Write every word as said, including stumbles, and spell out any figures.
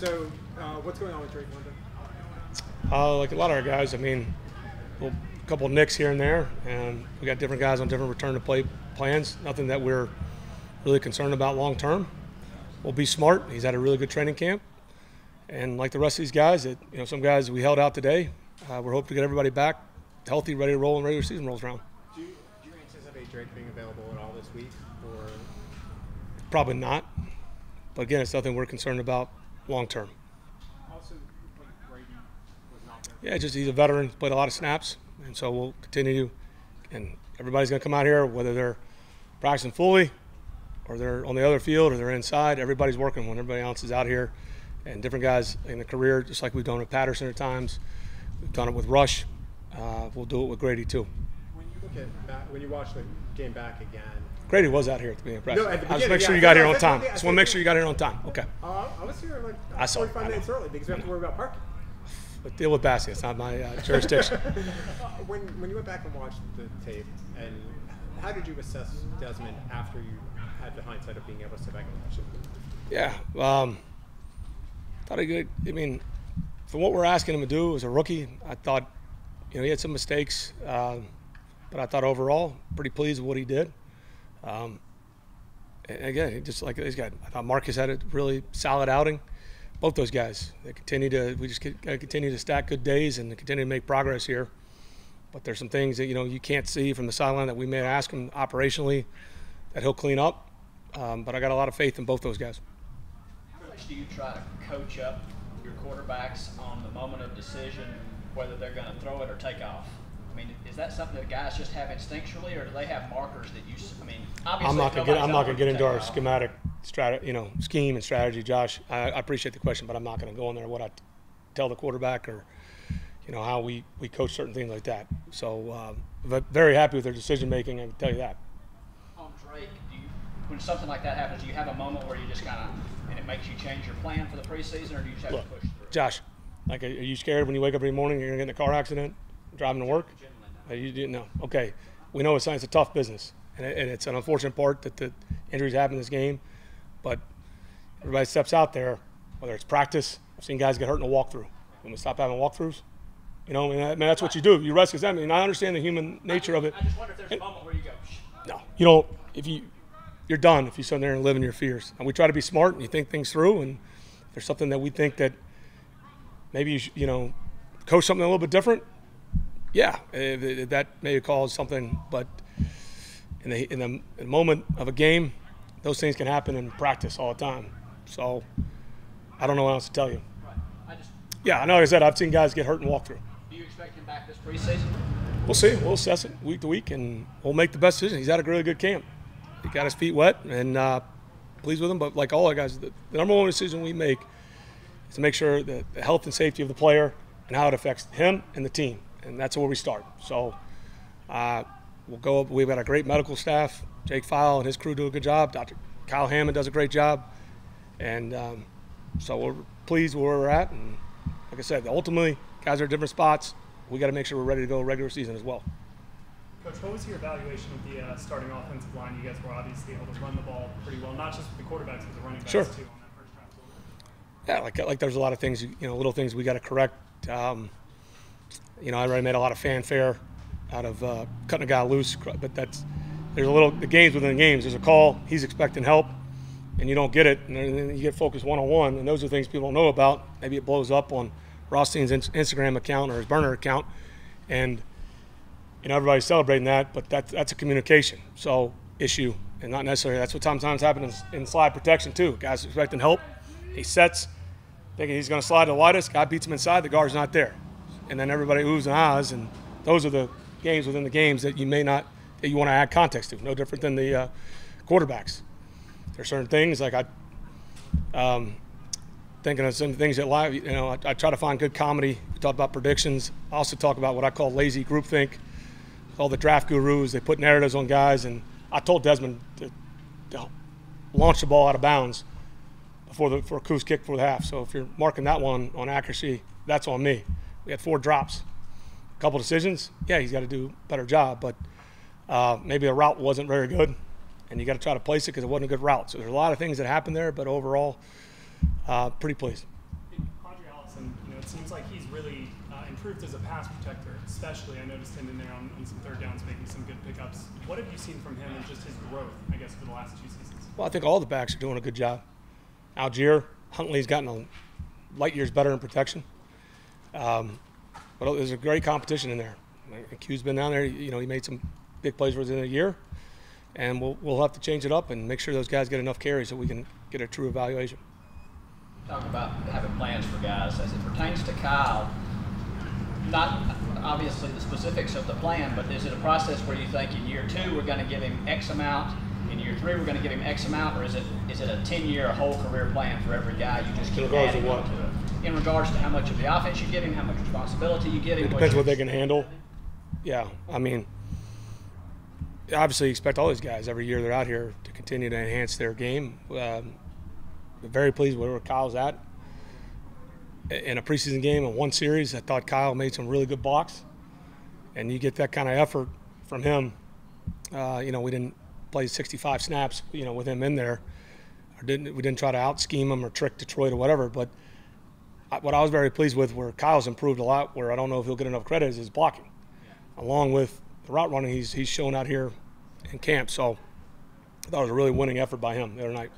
So uh, what's going on with Drake London? Uh, like a lot of our guys, I mean, a couple of nicks here and there, and we got different guys on different return to play plans. Nothing that we're really concerned about long term. We'll be smart. He's had a really good training camp, and like the rest of these guys, that you know, some guys we held out today. Uh, we're hoping to get everybody back healthy, ready to roll when regular season rolls around. Do you, do you anticipate Drake being available at all this week, or probably not? But again, it's nothing we're concerned about long term. Also, like Grady was not there. Yeah, just he's a veteran, played a lot of snaps, and so we'll continue. And everybody's going to come out here, whether they're practicing fully, or they're on the other field, or they're inside. Everybody's working when everybody else is out here, and different guys in the career, just like we've done with Patterson at times. We've done it with Rush. Uh, we'll do it with Grady too. When you look at back, when you watch the game back again, Grady was out here at the beginning of practice. No, at the beginning, I just make sure yeah, you got yeah, here on time. Just want to make sure you got here on time. Okay. Uh, I was here like I saw, forty-five I minutes early because we have to worry about parking. But deal with Bassett. It's not my uh, jurisdiction. when when you went back and watched the tape, and how did you assess Desmond after you had the hindsight of being able to sit back and watch it? Yeah. Um, thought he good. I mean, from what we're asking him to do as a rookie, I thought, you know, he had some mistakes, uh, but I thought overall, pretty pleased with what he did. Um, and again, he just like he's got, I thought Marcus had a really solid outing. Both those guys, they continue to, we just gotta continue to stack good days and continue to make progress here. But there's some things that, you know, you can't see from the sideline that we may ask him operationally that he'll clean up. Um, but I got a lot of faith in both those guys. How much do you try to coach up your quarterbacks on the moment of decision, whether they're going to throw it or take off? I mean, is that something that guys just have instinctually, or do they have markers that you? I mean, obviously, I'm not going to get. I'm not going to get into our schematic, strat, you know, scheme and strategy, Josh. I, I appreciate the question, but I'm not going to go in there what I tell the quarterback or, you know, how we we coach certain things like that. So, um, but very happy with their decision making. I can tell you that. On Drake, do you, when something like that happens, do you have a moment where you just kind of and it makes you change your plan for the preseason, or do you just have Look, to push through? Josh. Like, are you scared when you wake up every morning you're going to get in a car accident driving to work? Are you didn't know. Okay. We know it's, it's a tough business, and, it, and it's an unfortunate part that the injuries happen in this game. But everybody steps out there, whether it's practice. I've seen guys get hurt in a walkthrough. When we stop having walkthroughs, you know, and I mean, that's what you do. You rest because I mean, I understand the human nature of it. I just wonder if there's and, a moment where you go, no, you don't. If you, you're done if you sit there and live in your fears. And we try to be smart and you think things through, and if there's something that we think that maybe you should, you know, coach something a little bit different. Yeah, that may cause something, but in the, in the in the moment of a game, those things can happen in practice all the time. So I don't know what else to tell you. Right. I just, yeah, I know. Like I said, I've seen guys get hurt and walk through. Do you expect him back this preseason? We'll see. We'll assess it week to week, and we'll make the best decision. He's had a really good camp. He got his feet wet, and uh, pleased with him. But like all our guys, the, the number one decision we make. To make sure that the health and safety of the player and how it affects him and the team. And that's where we start. So uh, we'll go up. We've got a great medical staff. Jake File and his crew do a good job. Doctor Kyle Hammond does a great job. And um, so we're pleased where we're at. And like I said, ultimately, guys are at different spots. We got to make sure we're ready to go regular season as well. Coach, what was your evaluation of the uh, starting offensive line? You guys were obviously able to run the ball pretty well, not just with the quarterbacks, but the running backs, sure. too. Yeah, like like there's a lot of things, you know, little things we got to correct. Um, you know, I already made a lot of fanfare out of uh, cutting a guy loose, but that's there's a little the games within the games. There's a call, he's expecting help, and you don't get it, and then you get focused one on one, and those are things people don't know about. Maybe it blows up on Rothstein's Instagram account or his burner account, and you know everybody's celebrating that, but that's that's a communication so issue, and not necessarily that's what sometimes happens in slide protection too. Guys expecting help. He sets, thinking he's going to slide to the widest. Guy beats him inside. The guard's not there, and then everybody oohs and ahs. And those are the games within the games that you may not, that you want to add context to. No different than the uh, quarterbacks. There are certain things like I, um, thinking of some things that live. You know, I, I try to find good comedy. We talk about predictions. I also talk about what I call lazy groupthink. All the draft gurus, they put narratives on guys. And I told Desmond to, to launch the ball out of bounds. For the for a Coos kick for the half. So if you're marking that one on accuracy, that's on me. We had four drops, a couple decisions. Yeah, he's got to do a better job, but uh, maybe a route wasn't very good, and you got to try to place it because it wasn't a good route. So there's a lot of things that happened there, but overall, uh, pretty pleased. seems like he's really uh, improved as a pass protector, especially. I noticed him in there on, on some third downs making some good pickups. What have you seen from him and just his growth, I guess, for the last two seasons? Well, I think all the backs are doing a good job. Algier, Huntley's gotten a light years better in protection. Um, but there's a great competition in there. Q's been down there. You know, he made some big plays within a year. And we'll, we'll have to change it up and make sure those guys get enough carries so we can get a true evaluation. Talk about having plans for guys. As it pertains to Kyle, not obviously the specifics of the plan, but is it a process where you think in year two we're going to give him X amount, in year three we're going to give him X amount, or is it is it a ten-year whole career plan for every guy? You just keep adding on to it. In regards to how much of the offense you give him, how much responsibility you give him. It depends what they can handle. Yeah, I mean, obviously you expect all these guys every year they're out here to continue to enhance their game. Um, very pleased with where Kyle's at. In a preseason game, in one series, I thought Kyle made some really good blocks. And you get that kind of effort from him. Uh, you know, we didn't play sixty-five snaps, you know, with him in there. Or didn't, we didn't try to out-scheme him or trick Detroit or whatever. But I, what I was very pleased with where Kyle's improved a lot, where I don't know if he'll get enough credit, is his blocking. Yeah. Along with the route running he's, he's shown out here in camp. So I thought it was a really winning effort by him the other night.